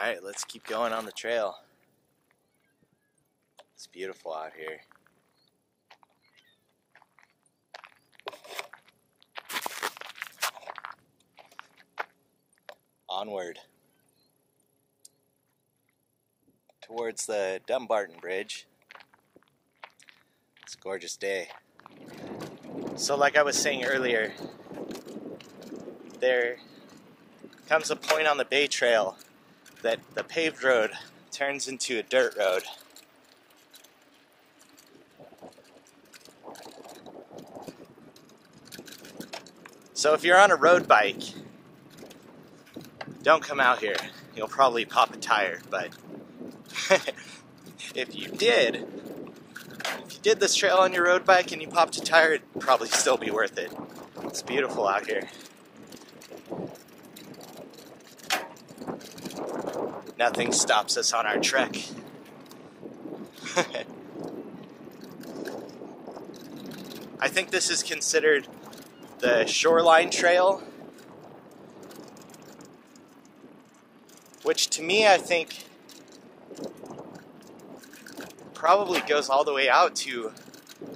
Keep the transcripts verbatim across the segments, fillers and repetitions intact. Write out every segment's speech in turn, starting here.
Alright, let's keep going on the trail. It's beautiful out here. Onward towards the Dumbarton Bridge. It's a gorgeous day. So like I was saying earlier, there comes a point on the Bay Trail that the paved road turns into a dirt road. So if you're on a road bike, don't come out here. You'll probably pop a tire, but if you did, if you did this trail on your road bike and you popped a tire, it'd probably still be worth it. It's beautiful out here. Nothing stops us on our trek. I think this is considered the Shoreline Trail, which to me I think probably goes all the way out to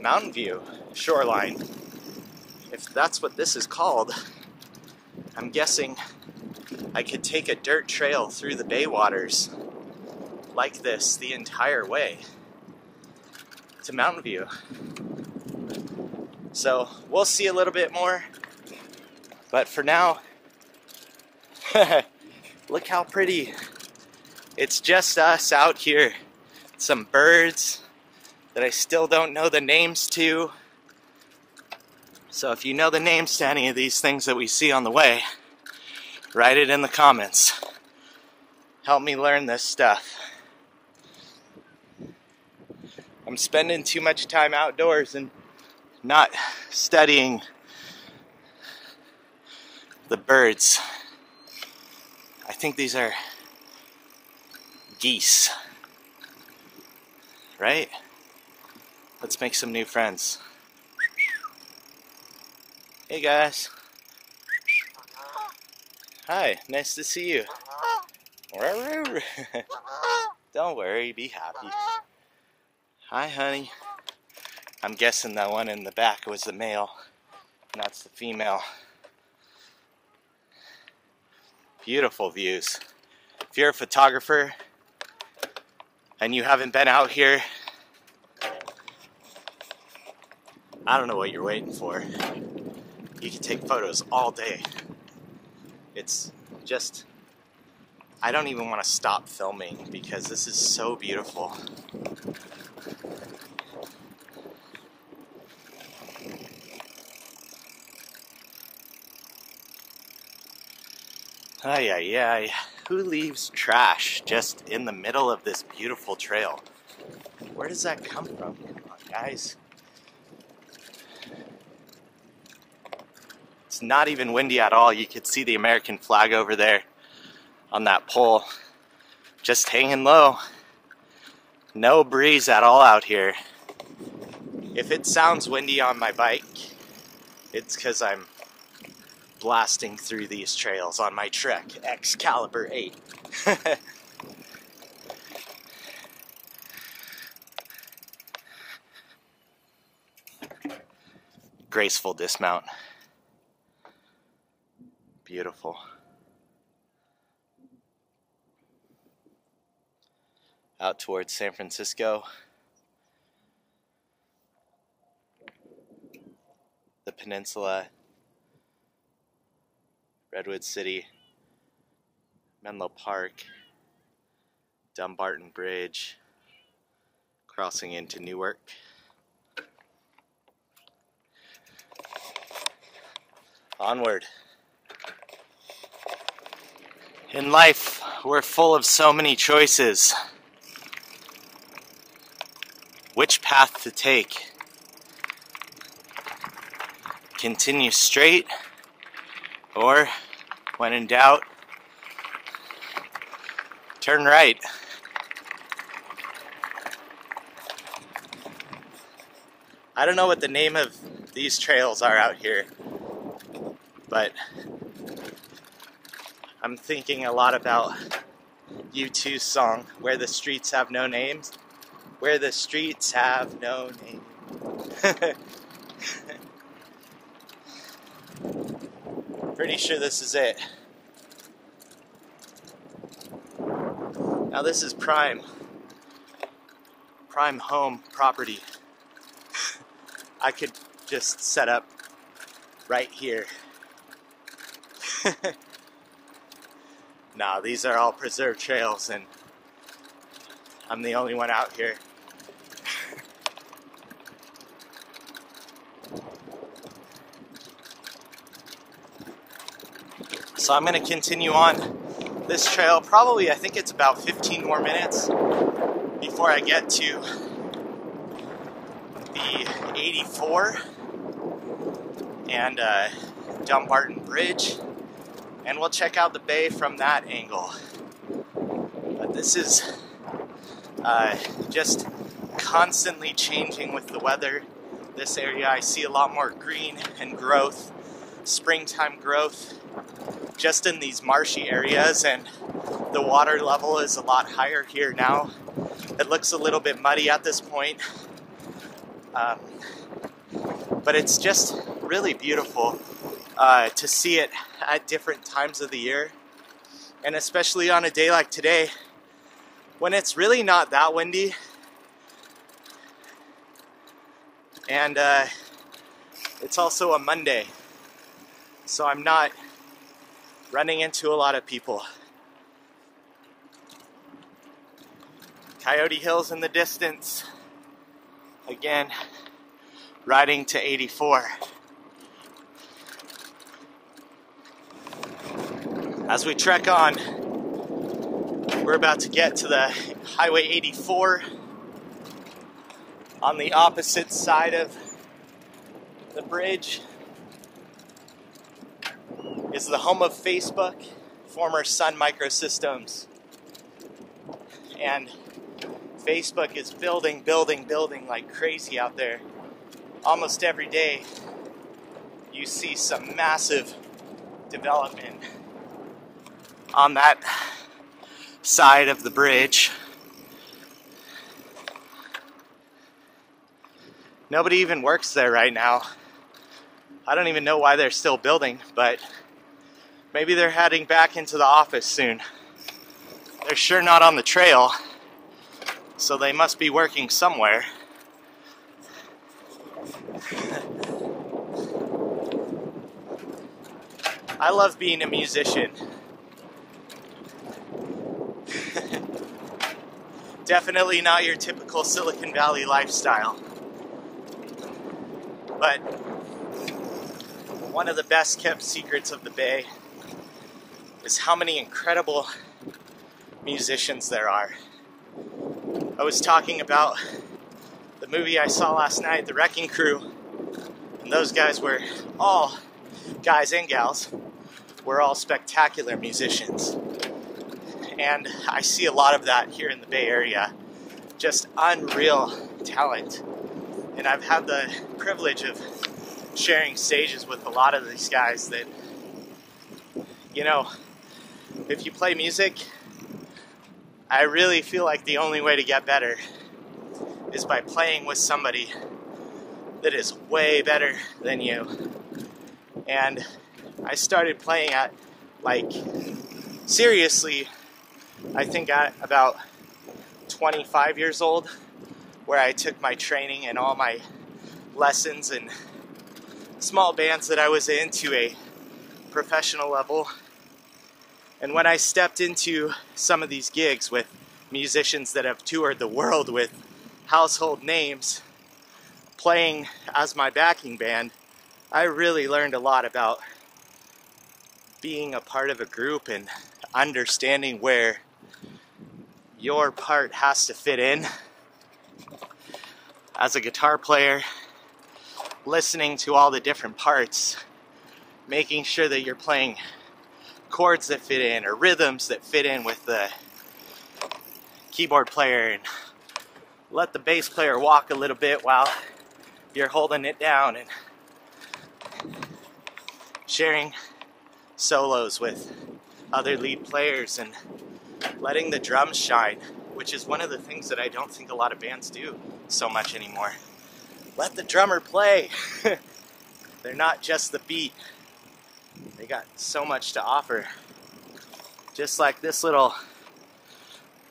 Mountain View Shoreline, if that's what this is called. I'm guessing I could take a dirt trail through the bay waters like this the entire way to Mountain View. So we'll see a little bit more, but for now, look how pretty. It's just us out here. Some birds that I still don't know the names to. So if you know the names to any of these things that we see on the way, write it in the comments. Help me learn this stuff. I'm spending too much time outdoors and not studying the birds. I think these are geese, right? Let's make some new friends. Hey guys. Hi, nice to see you. Don't worry, be happy. Hi, honey. I'm guessing that one in the back was the male, and that's the female. Beautiful views. If you're a photographer and you haven't been out here, I don't know what you're waiting for. You can take photos all day. It's just, I don't even want to stop filming because this is so beautiful. Ay, ay, ay. Who leaves trash just in the middle of this beautiful trail? Where does that come from? Come on, guys. It's not even windy at all. You could see the American flag over there on that pole. Just hanging low. No breeze at all out here. If it sounds windy on my bike, it's because I'm blasting through these trails on my Trek XCaliber eight. Graceful dismount. Beautiful. Out towards San Francisco. The peninsula. Redwood City. Menlo Park. Dumbarton Bridge. Crossing into Newark. Onward. In life, we're full of so many choices. Which path to take? Continue straight, or, when in doubt, turn right. I don't know what the name of these trails are out here, but I'm thinking a lot about U two's song, Where the Streets Have No Names. Where the streets have no name. Pretty sure this is it. Now this is prime. Prime home property. I could just set up right here. Nah, these are all preserved trails and I'm the only one out here. So I'm going to continue on this trail. Probably, I think it's about fifteen more minutes before I get to the eighty-four and uh, Dumbarton Bridge. And we'll check out the bay from that angle. But this is uh, just constantly changing with the weather. This area, I see a lot more green and growth, springtime growth, just in these marshy areas, and the water level is a lot higher here now. It looks a little bit muddy at this point, um, but it's just really beautiful uh, to see it at different times of the year, and especially on a day like today when it's really not that windy, and uh, it's also a Monday, so I'm not running into a lot of people. Coyote Hills in the distance. Again, riding to eighty-four. As we trek on, we're about to get to the Highway eighty-four on the opposite side of the bridge. Is the home of Facebook, former Sun Microsystems. And Facebook is building, building, building like crazy out there. Almost every day you see some massive development on that side of the bridge. Nobody even works there right now. I don't even know why they're still building, but maybe they're heading back into the office soon. They're sure not on the trail, so they must be working somewhere. I love being a musician. Definitely not your typical Silicon Valley lifestyle, but one of the best kept secrets of the Bay is how many incredible musicians there are. I was talking about the movie I saw last night, The Wrecking Crew, and those guys were all, guys and gals, were all spectacular musicians. And I see a lot of that here in the Bay Area. Just unreal talent. And I've had the privilege of sharing stages with a lot of these guys that, you know, if you play music, I really feel like the only way to get better is by playing with somebody that is way better than you. And I started playing at, like, seriously, I think at about twenty-five years old, where I took my training and all my lessons and small bands that I was in to a professional level. And when I stepped into some of these gigs with musicians that have toured the world with household names, playing as my backing band, I really learned a lot about being a part of a group and understanding where your part has to fit in. As a guitar player, listening to all the different parts, making sure that you're playing chords that fit in or rhythms that fit in with the keyboard player, and let the bass player walk a little bit while you're holding it down, and sharing solos with other lead players and letting the drums shine, which is one of the things that I don't think a lot of bands do so much anymore. Let the drummer play. They're not just the beat. They got so much to offer. Just like this little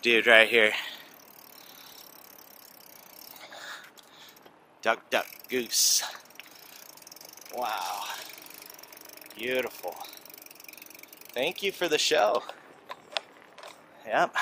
dude right here. Duck, duck, goose. Wow. Beautiful. Thank you for the show. Yep.